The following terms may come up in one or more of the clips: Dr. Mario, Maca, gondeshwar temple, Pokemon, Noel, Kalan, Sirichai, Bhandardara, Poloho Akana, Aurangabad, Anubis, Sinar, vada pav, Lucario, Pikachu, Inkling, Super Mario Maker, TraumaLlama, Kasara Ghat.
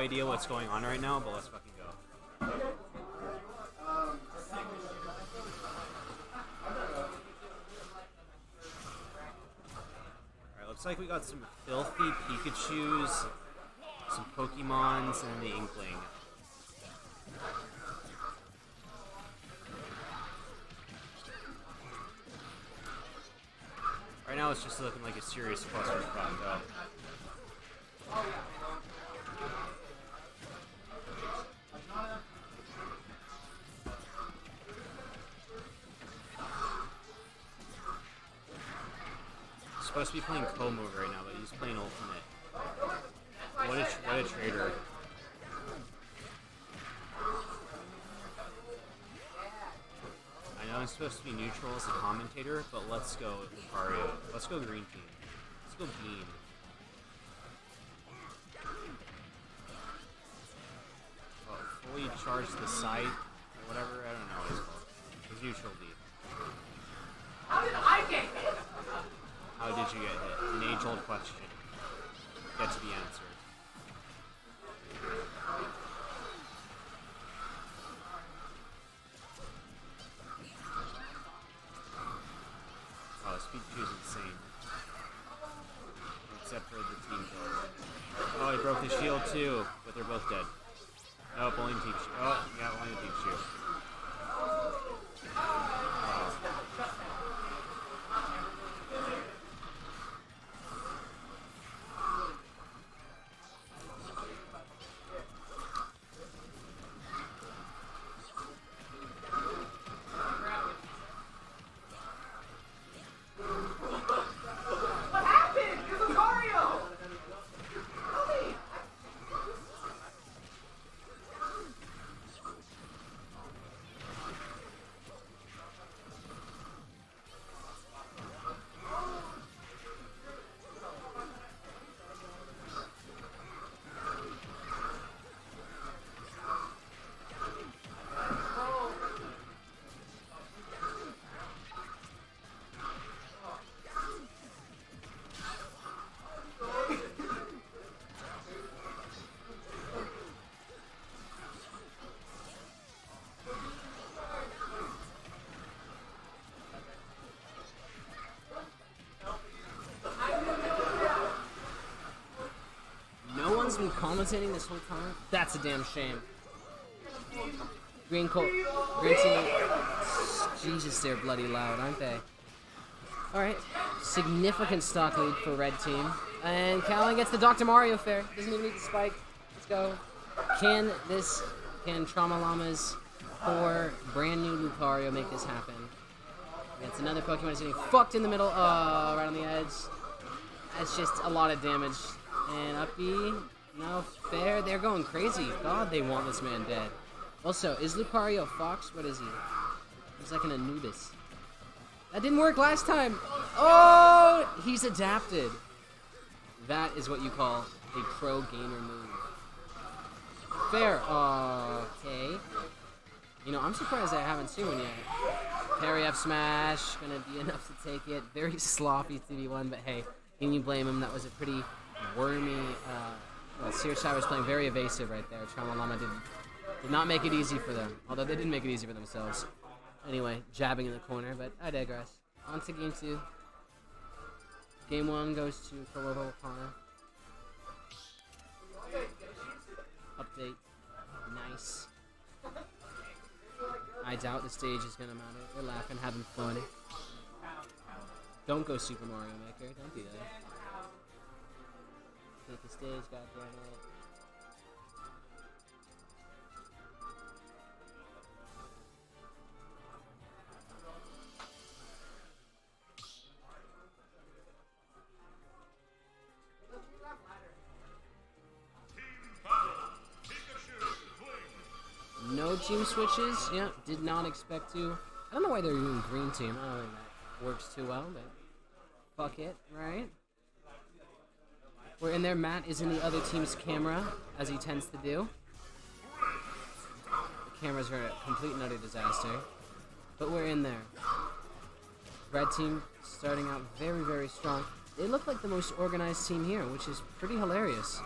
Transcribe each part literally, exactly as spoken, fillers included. idea what's going on right now, but let's fucking go. Alright, looks like we got some filthy Pikachus, some Pokemons, and the Inkling. Right now it's just looking like a serious clusterfuck, though. He's supposed to be playing Comb move right now, but he's playing Ultimate. What a, what a traitor. I'm supposed to be neutral as a commentator, but let's go Lucario. Let's go green team. Let's go beam. Oh, fully charge the site or whatever, I don't know what it's called. It's neutral beam. How did I get hit? How did you get hit? An age-old question. Get to be answered. Pikachu's insane. Except for the team shield. Oh, he broke the shield too, but they're both dead. Nope, only the team shield. Oh, yeah, only the team shield. Wow. Been commentating this whole time? That's a damn shame. Green coat, green team. Jesus, they're bloody loud, aren't they? Alright, significant stock lead for red team. And Kalan gets the Doctor Mario fair. Doesn't even need the spike. Let's go. Can this, can Trauma Llama's or brand new Lucario make this happen? It's another Pokemon that's getting fucked in the middle. Oh, right on the edge. That's just a lot of damage. And up B. No fair, they're going crazy. God, they want this man dead. Also, is Lucario Fox? What is he? He's like an Anubis. That didn't work last time. Oh, he's adapted. That is what you call a pro gamer move. Fair. Oh, okay. You know, I'm surprised I haven't seen one yet. Parry up smash. Gonna be enough to take it. Very sloppy three v one, but hey, can you blame him? That was a pretty wormy... Uh, Well, Sirichai was playing very evasive right there. Trauma Llama did, did not make it easy for them. Although they didn't make it easy for themselves. Anyway, jabbing in the corner, but I digress. On to game two. Game one goes to Poloho Akana. Update. Nice. I doubt the stage is gonna matter. They're laughing, having fun. Don't go Super Mario Maker. Don't do that. Take the stage, god damn it. No team switches? Yeah, did not expect to. I don't know why they're using green team. I don't think that works too well, but fuck it, right? We're in there, Matt is in the other team's camera, as he tends to do. The cameras are a complete and utter disaster. But we're in there. Red team starting out very, very strong. They look like the most organized team here, which is pretty hilarious.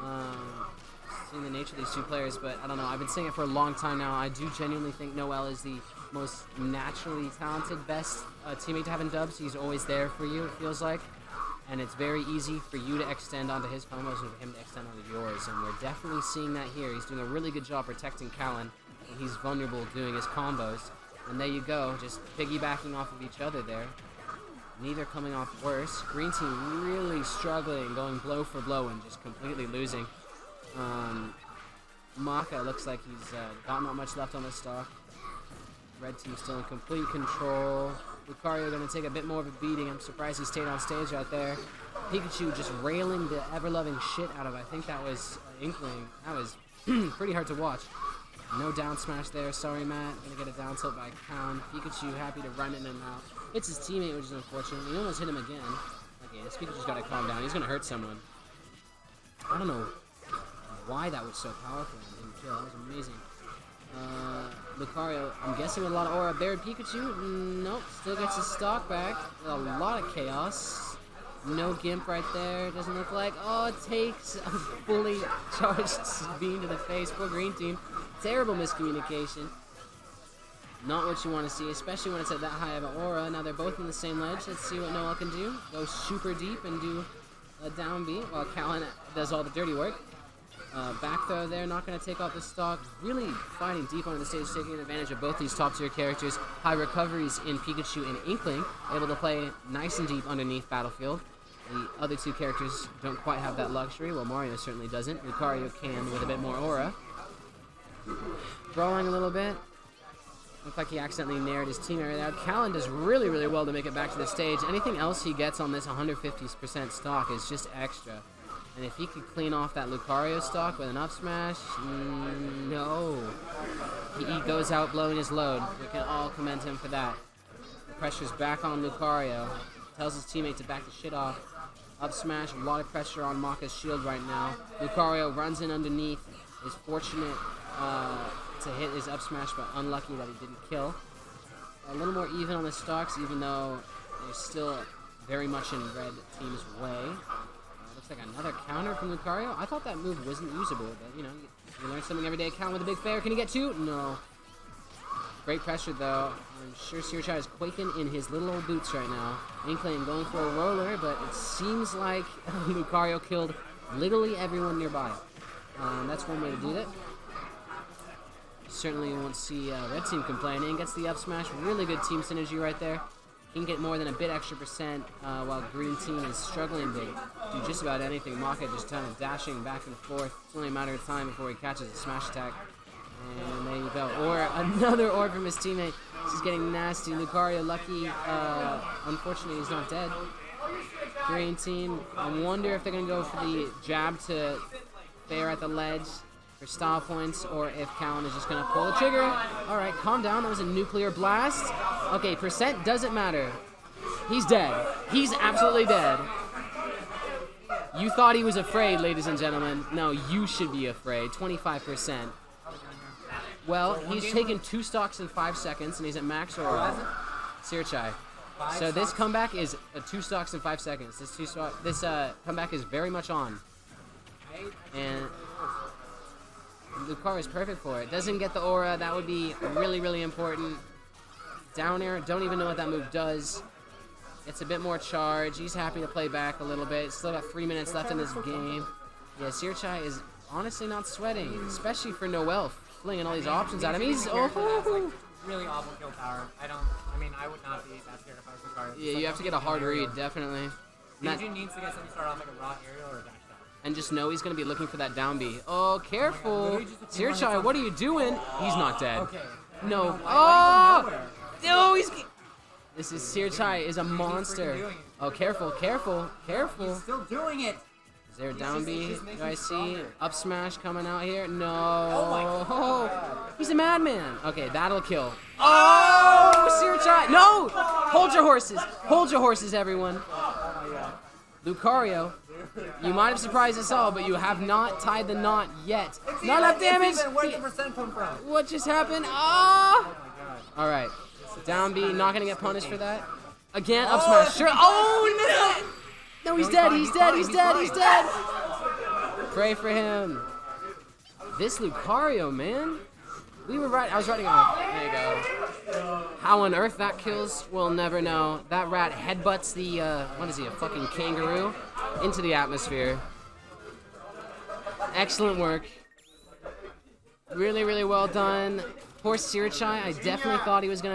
Um, interesting, the nature of these two players, but I don't know. I've been saying it for a long time now. I do genuinely think Noel is the most naturally talented, best uh, teammate to have in dubs. He's always there for you, it feels like. And it's very easy for you to extend onto his combos and for him to extend onto yours. And we're definitely seeing that here. He's doing a really good job protecting Kalan. He's vulnerable doing his combos. And there you go, just piggybacking off of each other there. Neither coming off worse. Green team really struggling, going blow for blow and just completely losing. Um, Maca looks like he's uh, got not much left on the stock. Red team still in complete control. Lucario going to take a bit more of a beating. I'm surprised he stayed on stage out there. Pikachu just railing the ever-loving shit out of, I think that was uh, Inkling. That was pretty hard to watch. No down smash there. Sorry, Matt. Going to get a down tilt by Kalan. Pikachu happy to run in and out. Hits his teammate, which is unfortunate. He almost hit him again. Okay, this Pikachu's got to calm down. He's going to hurt someone. I don't know why that was so powerful and didn't kill. That was amazing. Uh, Lucario, I'm guessing with a lot of aura. Buried Pikachu? Nope. Still gets his stock back. A lot of chaos. No gimp right there. Doesn't look like. Oh, it takes a fully charged beam to the face. Poor green team. Terrible miscommunication. Not what you want to see, especially when it's at that high of an aura. Now they're both in the same ledge. Let's see what Noel can do. Go super deep and do a down beat while Kalan does all the dirty work. Uh, back throw there, not going to take off the stock. Really fighting deep on the stage, taking advantage of both these top tier characters. High recoveries in Pikachu and Inkling, able to play nice and deep underneath Battlefield. The other two characters don't quite have that luxury. Well, Mario certainly doesn't. Lucario can with a bit more aura. Throwing a little bit. Looks like he accidentally nared his teammate right now. Kalan does really, really well to make it back to the stage. Anything else he gets on this one hundred fifty percent stock is just extra. And if he could clean off that Lucario stock with an up smash, mm, no. He, he goes out blowing his load. We can all commend him for that. The pressure's back on Lucario. Tells his teammate to back the shit off. Up smash, a lot of pressure on Maca's shield right now. Lucario runs in underneath, is fortunate uh, to hit his up smash, but unlucky that he didn't kill. A little more even on the stocks, even though they're still very much in red team's way. Looks like another counter from Lucario. I thought that move wasn't usable, but you know, you learn something every day. Count with a big fair. Can he get two? No. Great pressure, though. I'm sure Sirichai is quaking in his little old boots right now. Inkling going for a roller, but it seems like Lucario killed literally everyone nearby. Um, that's one way to do that. Certainly you won't see uh, Red Team complaining. Gets the up smash. Really good team synergy right there. Can get more than a bit extra percent uh, while green team is struggling to do just about anything. Maca just kind of dashing back and forth. It's only a matter of time before he catches a smash attack. And there you go. Or another orb from his teammate. This is getting nasty. Lucario lucky. Uh, unfortunately, he's not dead. Green team. I wonder if they're going to go for the jab to fair at the ledge for style points, or if Kalan is just going to pull the trigger. All right, calm down. That was a nuclear blast. Okay, percent doesn't matter. He's dead. He's absolutely dead. You thought he was afraid, ladies and gentlemen. No, you should be afraid. twenty-five percent. Well, he's taken two stocks in five seconds, and he's at max aura. Sirichai. So this comeback is uh, two stocks in five seconds. This two stock, this uh, comeback is very much on. And Lucario is perfect for it. Doesn't get the aura. That would be really, really important. Down air, don't even know what that move does. It's a bit more charge. He's happy to play back a little bit. Still got three minutes left in this game. Yeah, Sirichai is honestly not sweating, especially for Noel flinging all these options at him. He's oh, really awful kill power. I don't. I mean, I would not be that scared if I was Lucario. Yeah, you have to get a hard read, definitely. Pikachu needs to get something started on like a raw aerial or a dash attack. And just know he's going to be looking for that down B. Oh, careful, Sirichai! What are you doing? He's not dead. No. Oh. Oh, he's... This is... Sirichai is a monster. Oh, careful, careful, careful. He's still doing it. Is there a down B? Do I see up smash coming out here? No. Oh, he's a madman. Okay, that'll kill. Oh, Sirichai. No! Hold your horses. Hold your horses, everyone. Lucario, you might have surprised us all, but you have not tied the knot yet. Not enough damage. What just happened? Oh! All right. Down B, not gonna get punished for that. Again, up smash. Sure. Oh no! No, he's dead. He's dead. He's dead. He's dead. Pray for him. This Lucario, man. We were right. I was riding on. There you go. How on earth that kills, we'll never know. That rat headbutts the, uh, what is he, a fucking kangaroo? Into the atmosphere. Excellent work. Really, really well done. Poor Sirichai, I definitely thought he was going to